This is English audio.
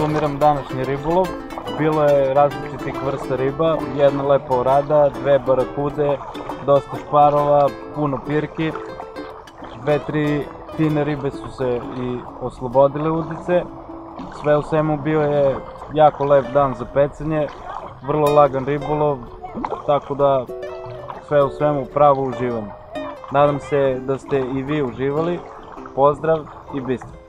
sumiram današnji ribolov. Bilo je različitih vrsta riba, jedna lepa orada, dve barakude, dosta šparova, puno pirki. Dve, tri fine ribe su se i oslobodile udice. Sve u svemu bio je jako lep dan za pecanje, vrlo lagan ribolov, tako da sve u svemu pravo uživam. Nadam se da ste i vi uživali. Pozdrav i bistra!